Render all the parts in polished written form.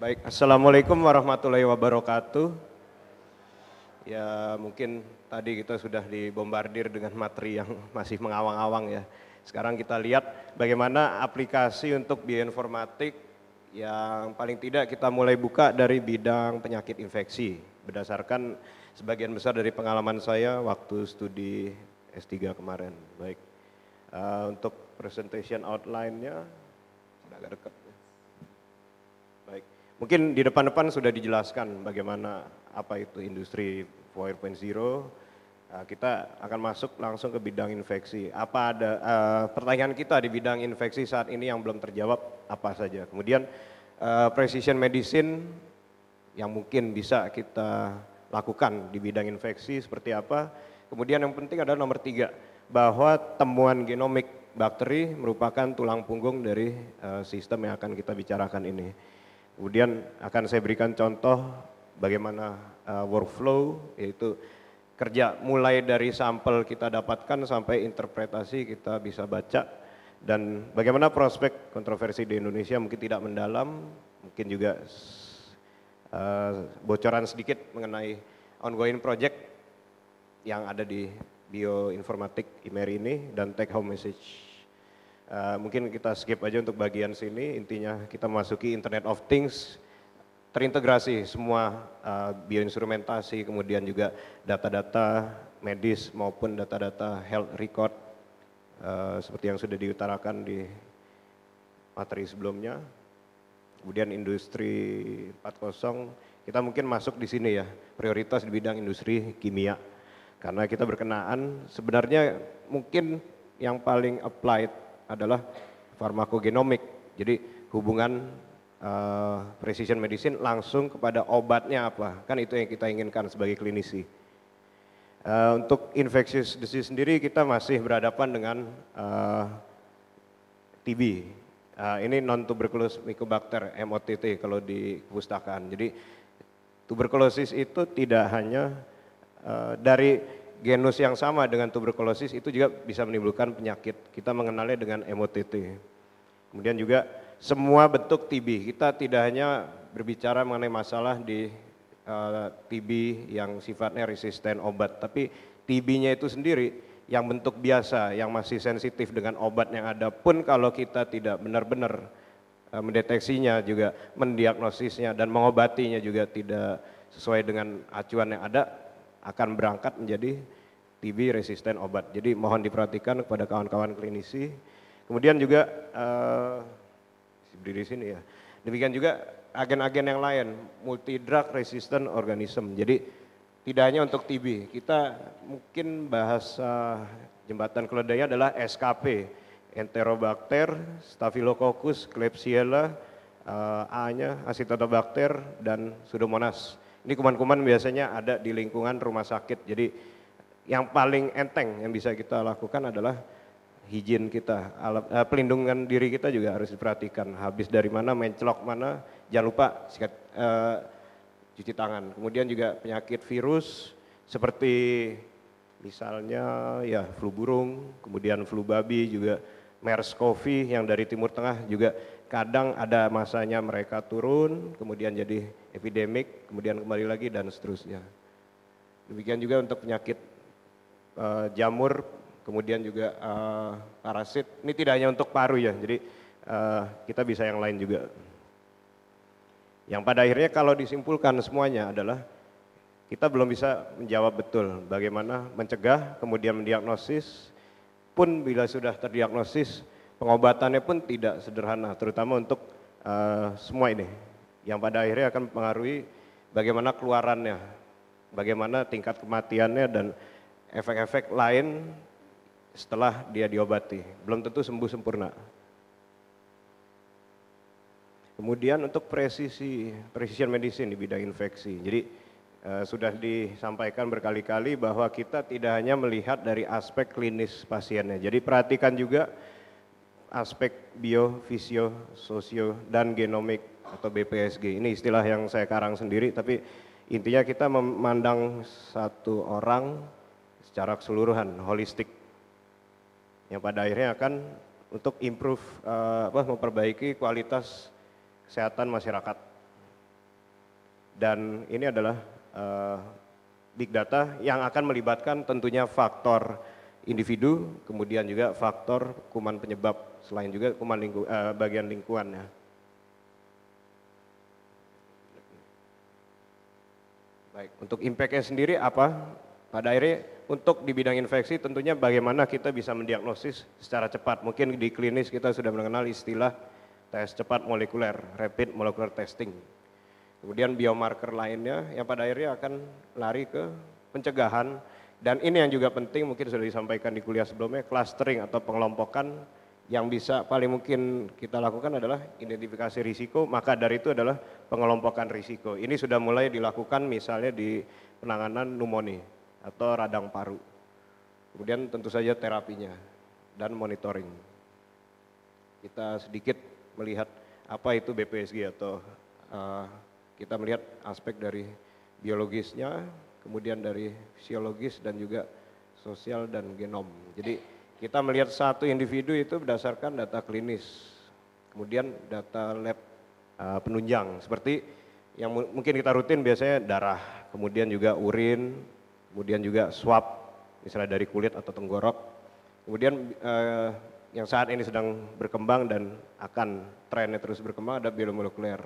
Baik, Assalamualaikum warahmatullahi wabarakatuh. Ya mungkin tadi kita sudah dibombardir dengan materi yang masih mengawang-awang ya. Sekarang kita lihat bagaimana aplikasi untuk bioinformatik yang paling tidak kita mulai buka dari bidang penyakit infeksi. Berdasarkan sebagian besar dari pengalaman saya waktu studi S3 kemarin. Baik, untuk presentation outline-nya agak dekat. Baik, mungkin di depan-depan sudah dijelaskan bagaimana apa itu industri 4.0, kita akan masuk langsung ke bidang infeksi. Apa ada pertanyaan kita di bidang infeksi saat ini yang belum terjawab apa saja. Kemudian precision medicine yang mungkin bisa kita lakukan di bidang infeksi seperti apa. Kemudian yang penting adalah nomor 3, bahwa temuan genomik bakteri merupakan tulang punggung dari sistem yang akan kita bicarakan ini. Kemudian akan saya berikan contoh bagaimana workflow, yaitu kerja mulai dari sampel kita dapatkan sampai interpretasi kita bisa baca, dan bagaimana prospek kontroversi di Indonesia mungkin tidak mendalam, mungkin juga bocoran sedikit mengenai ongoing project yang ada di bioinformatik IMERI ini dan take home message. Mungkin kita skip aja untuk bagian sini, intinya kita masuki Internet of Things, terintegrasi semua bioinstrumentasi, kemudian juga data-data medis maupun data-data health record seperti yang sudah diutarakan di materi sebelumnya. Kemudian industri 4.0, kita mungkin masuk di sini ya, prioritas di bidang industri kimia. Karena kita berkenaan, sebenarnya mungkin yang paling applied adalah farmakogenomik. Jadi hubungan precision medicine langsung kepada obatnya apa, kan itu yang kita inginkan sebagai klinisi. Untuk infectious disease sendiri kita masih berhadapan dengan TB. Ini non-tuberculous mycobacter, MOTT kalau di perpustakaan. Jadi tuberkulosis itu tidak hanya dari genus yang sama dengan tuberkulosis, itu juga bisa menimbulkan penyakit. Kita mengenalnya dengan MOTT. Kemudian juga semua bentuk TB, kita tidak hanya berbicara mengenai masalah di TB yang sifatnya resisten obat, tapi TB-nya itu sendiri yang bentuk biasa, yang masih sensitif dengan obat yang ada pun kalau kita tidak benar-benar mendeteksinya juga, mendiagnosisnya dan mengobatinya juga tidak sesuai dengan acuan yang ada, akan berangkat menjadi TB resisten obat. Jadi mohon diperhatikan kepada kawan-kawan klinisi. Kemudian juga di sini ya. Demikian juga agen-agen yang lain, multi drug resistant organism. Jadi tidak hanya untuk TB, kita mungkin bahasa jembatan keledainya adalah SKP, Enterobacter, Staphylococcus, Klebsiella, A-nya Acinetobacter dan Pseudomonas. Ini kuman-kuman biasanya ada di lingkungan rumah sakit, jadi yang paling enteng yang bisa kita lakukan adalah higien kita, pelindungan diri kita juga harus diperhatikan, habis dari mana, mencelok mana, jangan lupa sikat, cuci tangan. Kemudian juga penyakit virus seperti misalnya ya flu burung, kemudian flu babi juga, MERS-CoV yang dari Timur Tengah juga kadang ada masanya mereka turun, kemudian jadi epidemik, kemudian kembali lagi dan seterusnya. Demikian juga untuk penyakit jamur, kemudian juga parasit, ini tidak hanya untuk paru ya, jadi kita bisa yang lain juga. Yang pada akhirnya kalau disimpulkan semuanya adalah kita belum bisa menjawab betul bagaimana mencegah, kemudian mendiagnosis, pun bila sudah terdiagnosis pengobatannya pun tidak sederhana, terutama untuk semua ini yang pada akhirnya akan mempengaruhi bagaimana keluarannya, bagaimana tingkat kematiannya dan efek-efek lain setelah dia diobati, belum tentu sembuh sempurna. Kemudian untuk precision medicine di bidang infeksi, jadi sudah disampaikan berkali-kali bahwa kita tidak hanya melihat dari aspek klinis pasiennya, jadi perhatikan juga aspek bio, fisio, sosio, dan genomik atau BPSG. Ini istilah yang saya karang sendiri, tapi intinya kita memandang satu orang secara keseluruhan, holistik, yang pada akhirnya akan untuk improve, memperbaiki kualitas kesehatan masyarakat. Dan ini adalah big data yang akan melibatkan tentunya faktor individu, kemudian juga faktor kuman penyebab, selain juga kuman bagian lingkungannya. Baik, untuk impact-nya sendiri apa? Pada akhirnya untuk di bidang infeksi tentunya bagaimana kita bisa mendiagnosis secara cepat. Mungkin di klinis kita sudah mengenal istilah tes cepat molekuler, rapid molecular testing. Kemudian biomarker lainnya yang pada akhirnya akan lari ke pencegahan. Dan ini yang juga penting, mungkin sudah disampaikan di kuliah sebelumnya, clustering atau pengelompokan yang bisa paling mungkin kita lakukan adalah identifikasi risiko, maka dari itu adalah pengelompokan risiko. Ini sudah mulai dilakukan misalnya di penanganan pneumonia atau radang paru, kemudian tentu saja terapinya dan monitoring. Kita sedikit melihat apa itu BPSG atau kita melihat aspek dari biologisnya, kemudian dari fisiologis dan juga sosial dan genom. Jadi kita melihat satu individu itu berdasarkan data klinis, kemudian data lab penunjang seperti yang mungkin kita rutin biasanya darah, kemudian juga urin, kemudian juga swab, misalnya dari kulit atau tenggorok. Kemudian yang saat ini sedang berkembang dan akan trennya terus berkembang ada biomolekuler,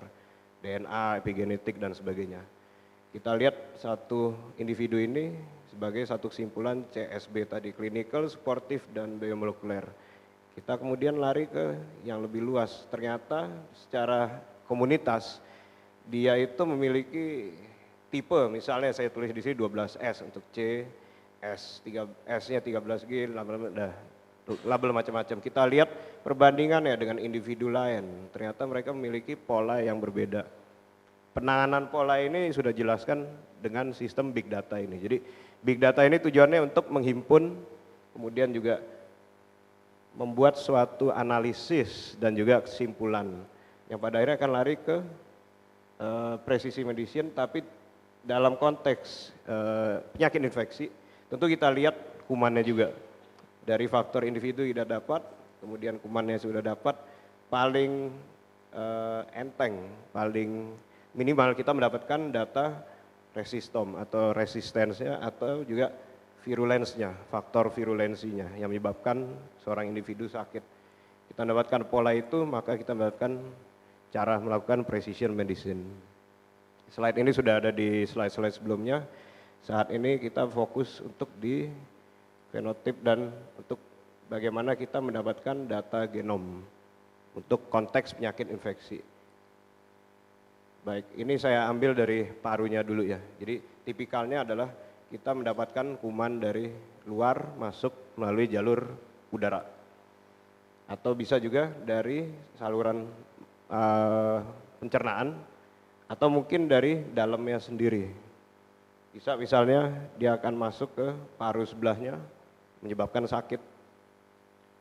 DNA, epigenetik dan sebagainya. Kita lihat satu individu ini sebagai satu kesimpulan CSB tadi, clinical, sportif dan biomolekuler. Kita kemudian lari ke yang lebih luas, ternyata secara komunitas dia itu memiliki tipe, misalnya saya tulis di sini 12S untuk C, S-nya 13G, label macam-macam. Kita lihat perbandingannya dengan individu lain, ternyata mereka memiliki pola yang berbeda. Penanganan pola ini sudah dijelaskan dengan sistem big data ini. Jadi big data ini tujuannya untuk menghimpun, kemudian juga membuat suatu analisis dan juga kesimpulan yang pada akhirnya akan lari ke presisi medicine, tapi dalam konteks penyakit infeksi, tentu kita lihat kumannya juga. Dari faktor individu tidak dapat, kemudian kumannya sudah dapat, paling enteng, paling minimal kita mendapatkan data resistom atau resistensinya atau juga virulensnya, faktor virulensinya yang menyebabkan seorang individu sakit. Kita mendapatkan pola itu, maka kita mendapatkan cara melakukan precision medicine. Slide ini sudah ada di slide-slide sebelumnya. Saat ini kita fokus untuk di fenotip dan untuk bagaimana kita mendapatkan data genom untuk konteks penyakit infeksi. Baik, ini saya ambil dari parunya dulu ya. Jadi tipikalnya adalah kita mendapatkan kuman dari luar masuk melalui jalur udara. Atau bisa juga dari saluran pencernaan. Atau mungkin dari dalamnya sendiri. Bisa misalnya dia akan masuk ke paru sebelahnya menyebabkan sakit.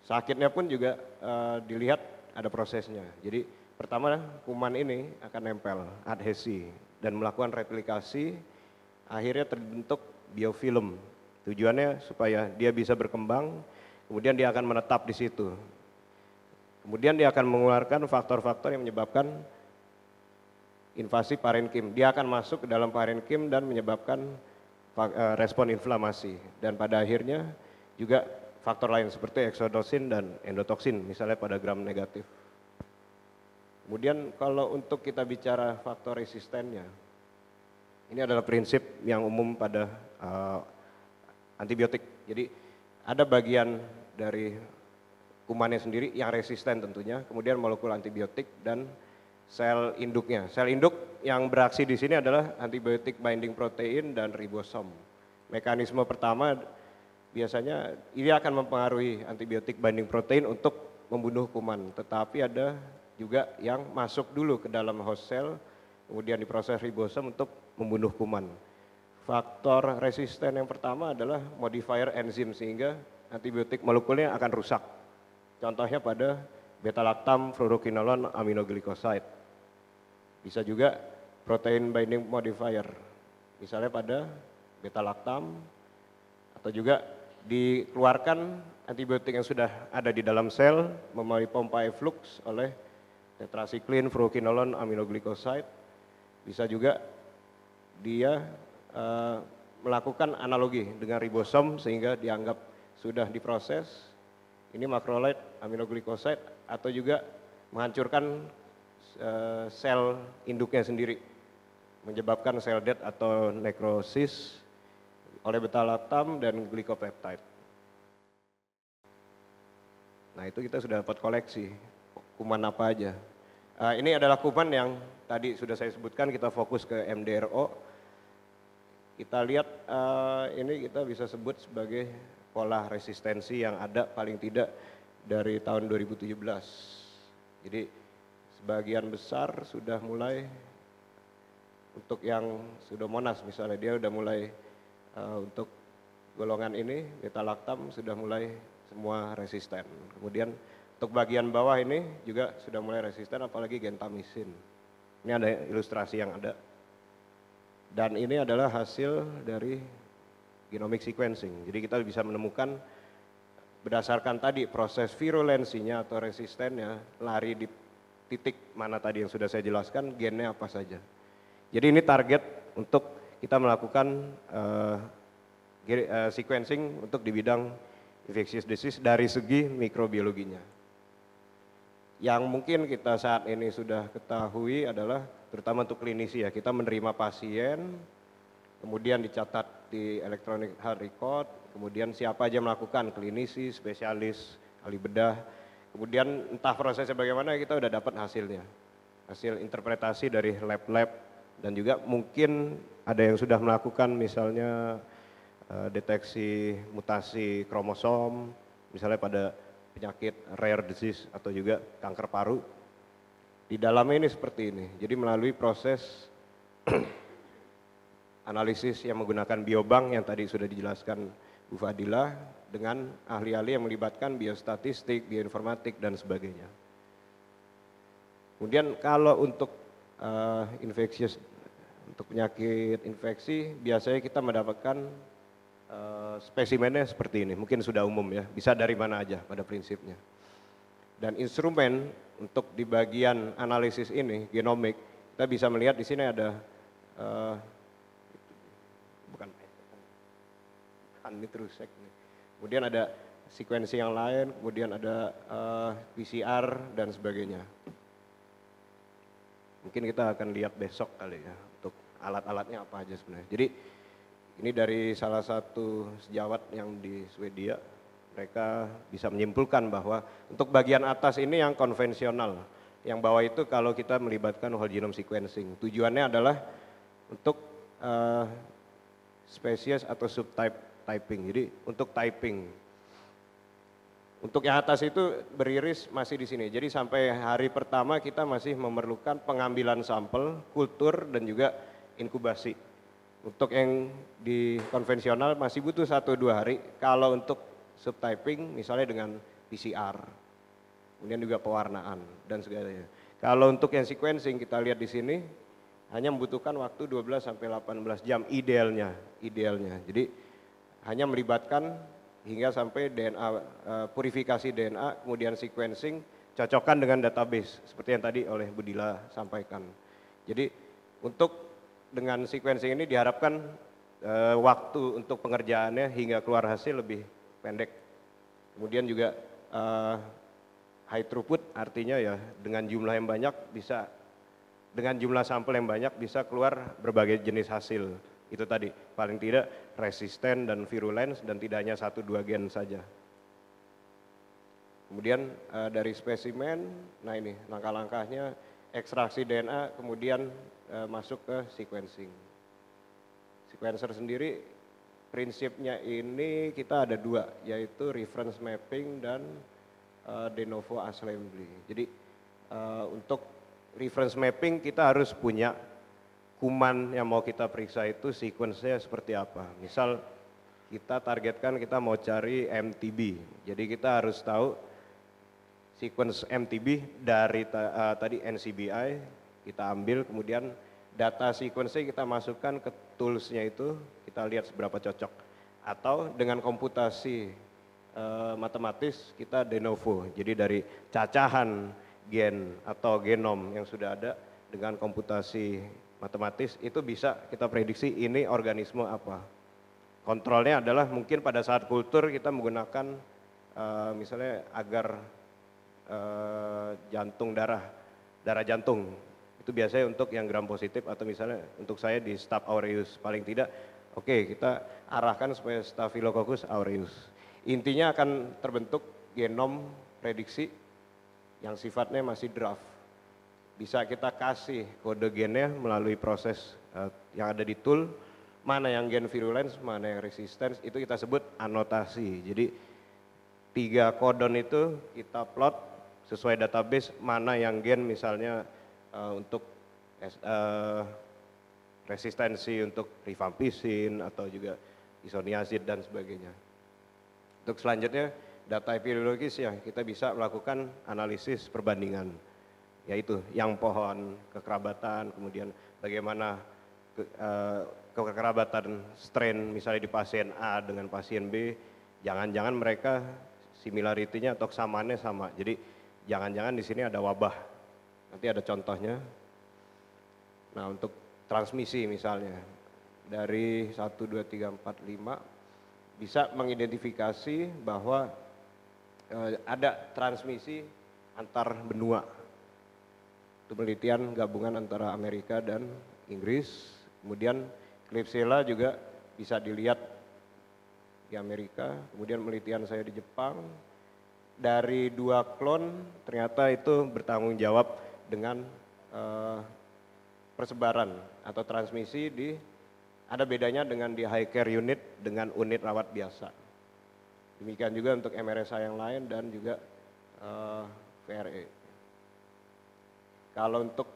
Sakitnya pun juga dilihat ada prosesnya. Jadi pertama kuman ini akan nempel, adhesi dan melakukan replikasi, akhirnya terbentuk biofilm. Tujuannya supaya dia bisa berkembang, kemudian dia akan menetap di situ. Kemudian dia akan mengeluarkan faktor-faktor yang menyebabkan invasi parenkim, dia akan masuk ke dalam parenkim dan menyebabkan respon inflamasi. Dan pada akhirnya juga faktor lain seperti eksodosin dan endotoksin, misalnya pada gram negatif. Kemudian kalau untuk kita bicara faktor resistennya, ini adalah prinsip yang umum pada antibiotik. Jadi ada bagian dari kumannya sendiri yang resisten tentunya, kemudian molekul antibiotik dan sel induknya. Sel induk yang beraksi di sini adalah antibiotik binding protein dan ribosom. Mekanisme pertama biasanya ini akan mempengaruhi antibiotik binding protein untuk membunuh kuman, tetapi ada juga yang masuk dulu ke dalam host cell, kemudian diproses ribosom untuk membunuh kuman. Faktor resisten yang pertama adalah modifier enzim sehingga antibiotik molekulnya akan rusak. Contohnya pada beta-laktam, fluoroquinolon, aminoglikoside. Bisa juga protein binding modifier, misalnya pada beta-laktam, atau juga dikeluarkan antibiotik yang sudah ada di dalam sel melalui pompa eflux oleh tetrasiklin, fluoroquinolon, aminoglikoside. Bisa juga dia melakukan analogi dengan ribosom sehingga dianggap sudah diproses. Ini makrolit aminoglikosid atau juga menghancurkan sel induknya sendiri, menyebabkan sel death atau nekrosis oleh beta-lactam dan glikopeptide. Nah itu kita sudah dapat koleksi kuman apa aja. Ini adalah kuman yang tadi sudah saya sebutkan, kita fokus ke MDRO. Kita lihat ini kita bisa sebut sebagai pola resistensi yang ada paling tidak dari tahun 2017. Jadi sebagian besar sudah mulai, untuk yang pseudomonas misalnya dia sudah mulai untuk golongan ini beta-lactam sudah mulai semua resisten. Kemudian untuk bagian bawah ini juga sudah mulai resisten, apalagi gentamisin. Ini ada ilustrasi yang ada. Dan ini adalah hasil dari genomic sequencing. Jadi kita bisa menemukan berdasarkan tadi proses virulensinya atau resistennya, lari di titik mana tadi yang sudah saya jelaskan, gennya apa saja. Jadi ini target untuk kita melakukan sequencing untuk di bidang infectious disease dari segi mikrobiologinya. Yang mungkin kita saat ini sudah ketahui adalah terutama untuk klinisi ya, kita menerima pasien, kemudian dicatat di electronic health record, kemudian siapa aja melakukan, klinisi, spesialis, ahli bedah, kemudian entah prosesnya bagaimana kita udah dapat hasilnya. Hasil interpretasi dari lab-lab dan juga mungkin ada yang sudah melakukan misalnya deteksi mutasi kromosom, misalnya pada penyakit rare disease atau juga kanker paru. Di dalamnya ini seperti ini, jadi melalui proses analisis yang menggunakan biobank yang tadi sudah dijelaskan Bu Fadila, dengan ahli-ahli yang melibatkan biostatistik, bioinformatik dan sebagainya. Kemudian kalau untuk infectious, untuk penyakit infeksi biasanya kita mendapatkan spesimennya seperti ini, mungkin sudah umum ya, bisa dari mana aja pada prinsipnya. Dan instrumen untuk di bagian analisis ini, genomik, kita bisa melihat di sini ada, kemudian ada sekuensi yang lain, kemudian ada PCR dan sebagainya. Mungkin kita akan lihat besok kali ya, untuk alat-alatnya apa aja sebenarnya. Jadi ini dari salah satu sejawat yang di Swedia, mereka bisa menyimpulkan bahwa untuk bagian atas ini yang konvensional, yang bawah itu kalau kita melibatkan whole genome sequencing. Tujuannya adalah untuk spesies atau subtype typing, jadi untuk typing. Untuk yang atas itu beriris masih di sini, jadi sampai hari pertama kita masih memerlukan pengambilan sampel, kultur dan juga inkubasi. Untuk yang di konvensional masih butuh 1-2 hari, kalau untuk subtyping misalnya dengan PCR, kemudian juga pewarnaan dan segalanya. Kalau untuk yang sequencing kita lihat di sini hanya membutuhkan waktu 12-18 jam idealnya. Jadi hanya melibatkan hingga sampai DNA, purifikasi DNA, kemudian sequencing, cocokkan dengan database seperti yang tadi oleh Bu Dila sampaikan. Jadi untuk dengan sequencing ini diharapkan waktu untuk pengerjaannya hingga keluar hasil lebih pendek. Kemudian juga high throughput, artinya ya dengan jumlah yang banyak bisa, dengan jumlah sampel yang banyak bisa keluar berbagai jenis hasil. Itu tadi, paling tidak resisten dan virulence dan tidak hanya 1-2 gen saja. Kemudian dari spesimen, nah ini langkah-langkahnya, ekstraksi DNA, kemudian masuk ke sequencing. Sequencer sendiri prinsipnya ini kita ada dua, yaitu reference mapping dan de novo assembly. Jadi untuk reference mapping kita harus punya kuman yang mau kita periksa itu sequence-nya seperti apa. Misal kita targetkan kita mau cari MTB, jadi kita harus tahu sequence MTB dari tadi NCBI, kita ambil kemudian data sequence-nya kita masukkan ke tools-nya itu, kita lihat seberapa cocok. Atau dengan komputasi matematis kita de novo, jadi dari cacahan gen atau genom yang sudah ada dengan komputasi matematis itu bisa kita prediksi ini organisme apa. Kontrolnya adalah mungkin pada saat kultur kita menggunakan misalnya agar jantung darah jantung itu biasanya untuk yang gram positif atau misalnya untuk saya di Staph aureus paling tidak oke, kita arahkan supaya Staphylococcus aureus. Intinya akan terbentuk genom prediksi yang sifatnya masih draft. Bisa kita kasih kode gennya melalui proses yang ada di tool, mana yang gen virulence, mana yang resistance, itu kita sebut anotasi. Jadi tiga kodon itu kita plot sesuai database mana yang gen misalnya untuk resistensi untuk rifampicin atau juga isoniazid dan sebagainya. Untuk selanjutnya data epidemiologis ya kita bisa melakukan analisis perbandingan yaitu yang pohon, kekerabatan, kemudian bagaimana kekerabatan strain misalnya di pasien A dengan pasien B, jangan-jangan mereka similarity-nya atau kesamaannya sama. Jadi jangan-jangan di sini ada wabah. Nanti ada contohnya. Nah, untuk transmisi misalnya dari 1, 2, 3, 4, 5 bisa mengidentifikasi bahwa ada transmisi antar benua. Itu penelitian gabungan antara Amerika dan Inggris. Kemudian Klebsiella juga bisa dilihat di Amerika. Kemudian penelitian saya di Jepang. Dari 2 klon ternyata itu bertanggung jawab dengan persebaran atau transmisi di ada bedanya dengan di high care unit dengan unit rawat biasa. Demikian juga untuk MRSA yang lain dan juga VRE. Kalau untuk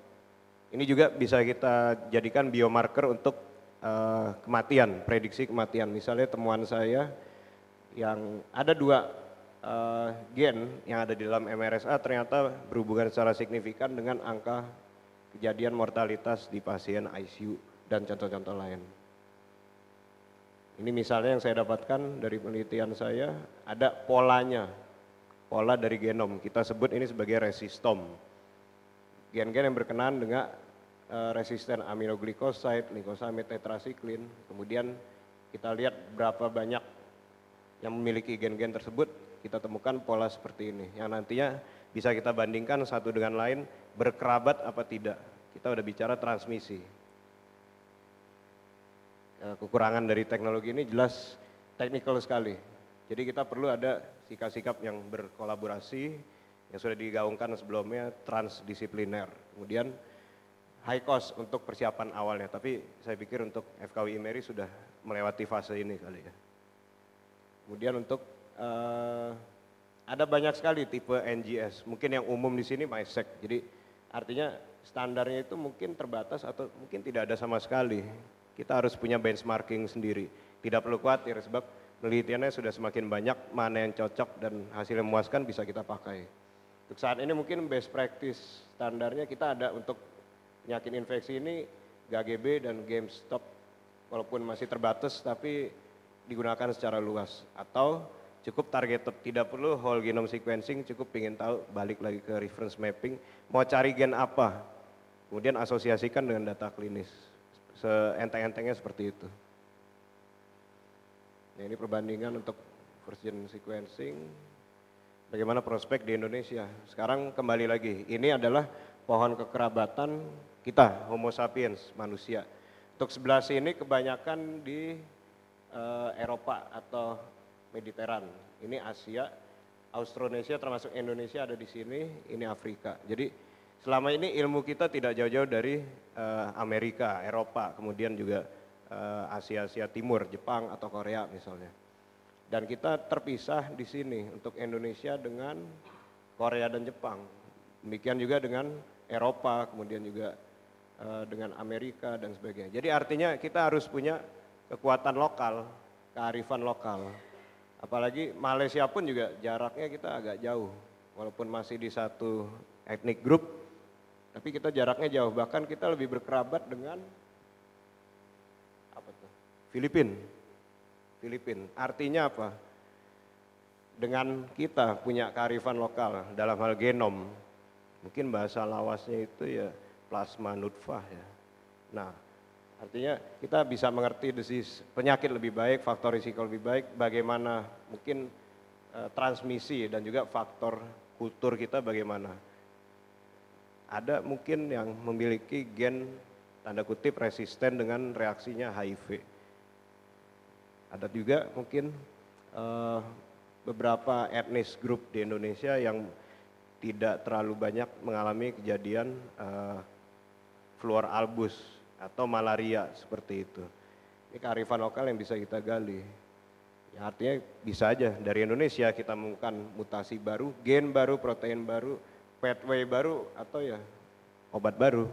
ini juga bisa kita jadikan biomarker untuk kematian, prediksi kematian. Misalnya temuan saya yang ada 2 gen yang ada di dalam MRSA ternyata berhubungan secara signifikan dengan angka kejadian mortalitas di pasien ICU dan contoh-contoh lain. Ini misalnya yang saya dapatkan dari penelitian saya, ada polanya, pola dari genom. Kita sebut ini sebagai resistom. Gen-gen yang berkenaan dengan resisten aminoglikosid, glycosamide, tetrasiklin. Kemudian kita lihat berapa banyak yang memiliki gen-gen tersebut, kita temukan pola seperti ini. Yang nantinya bisa kita bandingkan satu dengan lain, berkerabat apa tidak. Kita udah bicara transmisi. Kekurangan dari teknologi ini jelas teknikal sekali. Jadi kita perlu ada sikap-sikap yang berkolaborasi, yang sudah digaungkan sebelumnya transdisipliner. Kemudian high cost untuk persiapan awalnya, tapi saya pikir untuk FKW IMERI sudah melewati fase ini kali ya. Kemudian untuk ada banyak sekali tipe NGS, mungkin yang umum di sini MiSeq. Jadi artinya standarnya itu mungkin terbatas atau mungkin tidak ada sama sekali. Kita harus punya benchmarking sendiri. Tidak perlu khawatir sebab penelitiannya sudah semakin banyak, mana yang cocok dan hasilnya memuaskan bisa kita pakai. Untuk saat ini mungkin best practice standarnya kita ada untuk penyakit infeksi ini GAGB dan GameStop walaupun masih terbatas tapi digunakan secara luas atau cukup targeted, tidak perlu whole genome sequencing, cukup ingin tahu balik lagi ke reference mapping, mau cari gen apa, kemudian asosiasikan dengan data klinis. Seenteng-entengnya seperti itu. Nah, ini perbandingan untuk first gen sequencing. Bagaimana prospek di Indonesia? Sekarang kembali lagi. Ini adalah pohon kekerabatan kita, Homo sapiens, manusia. Untuk sebelah sini kebanyakan di Eropa atau Mediteran. Ini Asia, Austronesia termasuk Indonesia ada di sini, ini Afrika. Jadi selama ini ilmu kita tidak jauh-jauh dari Amerika, Eropa, kemudian juga Asia-Asia Timur, Jepang atau Korea misalnya. Dan kita terpisah di sini untuk Indonesia dengan Korea dan Jepang. Demikian juga dengan Eropa, kemudian juga dengan Amerika dan sebagainya. Jadi artinya kita harus punya kekuatan lokal, kearifan lokal. Apalagi Malaysia pun juga jaraknya kita agak jauh, walaupun masih di satu etnik grup, tapi kita jaraknya jauh, bahkan kita lebih berkerabat dengan apa tuh? Filipina. Artinya apa? Dengan kita punya kearifan lokal dalam hal genom, mungkin bahasa lawasnya itu ya plasma nutfah ya. Nah, artinya kita bisa mengerti disease penyakit lebih baik, faktor risiko lebih baik, bagaimana mungkin transmisi dan juga faktor kultur kita bagaimana. Ada mungkin yang memiliki gen tanda kutip resisten dengan reaksinya HIV. Ada juga mungkin beberapa etnis grup di Indonesia yang tidak terlalu banyak mengalami kejadian fluor albus atau malaria seperti itu. Ini kearifan lokal yang bisa kita gali. Ya, artinya bisa aja dari Indonesia kita menemukan mutasi baru, gen baru, protein baru, pathway baru, atau ya obat baru.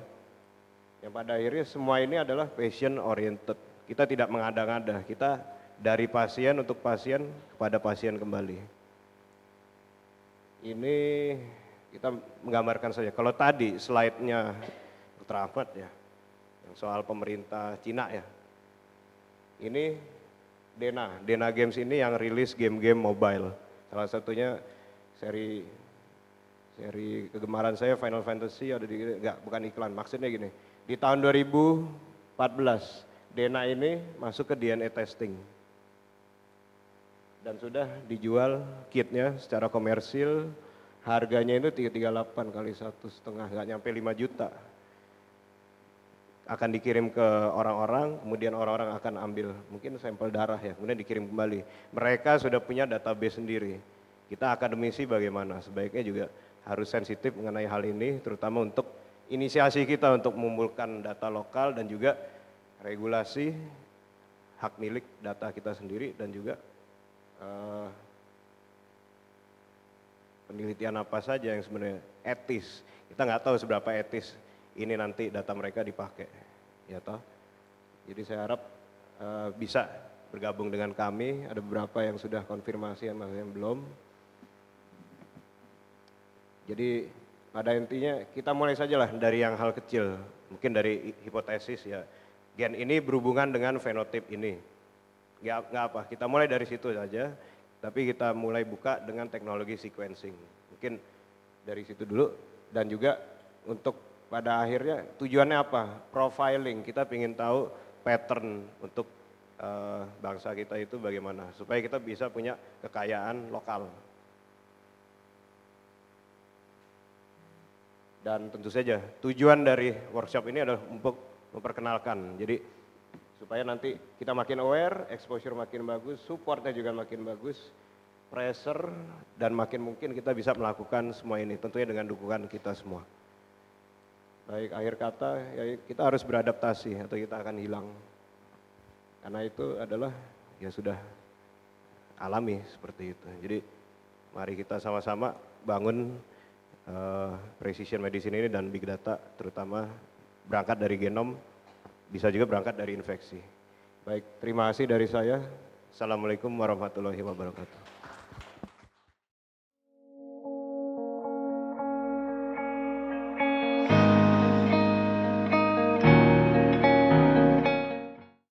Yang pada akhirnya semua ini adalah patient oriented. Kita tidak mengada-ngada, kita dari pasien untuk pasien kepada pasien kembali. Ini kita menggambarkan saja. Kalau tadi slide-nya teramat ya, yang soal pemerintah Cina ya. Ini Dena Games ini yang rilis game-game mobile. Salah satunya seri kegemaran saya Final Fantasy ada di, enggak, bukan iklan. Maksudnya gini, di tahun 2014 Dena ini masuk ke DNA testing. Dan sudah dijual kitnya secara komersil, harganya itu 338 kali 1,5, nggak nyampe 5 juta. Akan dikirim ke orang-orang, kemudian orang-orang akan ambil mungkin sampel darah ya, kemudian dikirim kembali. Mereka sudah punya database sendiri. Kita akademisi bagaimana? Sebaiknya juga harus sensitif mengenai hal ini, terutama untuk inisiasi kita untuk mengumpulkan data lokal dan juga regulasi hak milik data kita sendiri dan juga penelitian apa saja yang sebenarnya etis. Kita nggak tahu seberapa etis ini nanti data mereka dipakai, ya toh. Jadi saya harap bisa bergabung dengan kami. Ada beberapa yang sudah konfirmasi, yang belum. Jadi pada intinya kita mulai sajalah dari yang hal kecil, mungkin dari hipotesis ya. Gen ini berhubungan dengan fenotip ini. Nggak apa, kita mulai dari situ saja, tapi kita mulai buka dengan teknologi sequencing. Mungkin dari situ dulu, dan juga untuk pada akhirnya tujuannya apa? Profiling, kita ingin tahu pattern untuk bangsa kita itu bagaimana, supaya kita bisa punya kekayaan lokal. Dan tentu saja tujuan dari workshop ini adalah untuk memperkenalkan, jadi supaya nanti kita makin aware, exposure makin bagus, supportnya juga makin bagus, pressure, dan makin mungkin kita bisa melakukan semua ini, tentunya dengan dukungan kita semua. Baik, akhir kata, ya kita harus beradaptasi atau kita akan hilang. Karena itu adalah, ya sudah alami seperti itu. Jadi mari kita sama-sama bangun precision medicine ini dan big data, terutama berangkat dari genom, bisa juga berangkat dari infeksi. Baik, terima kasih dari saya. Assalamualaikum warahmatullahi wabarakatuh.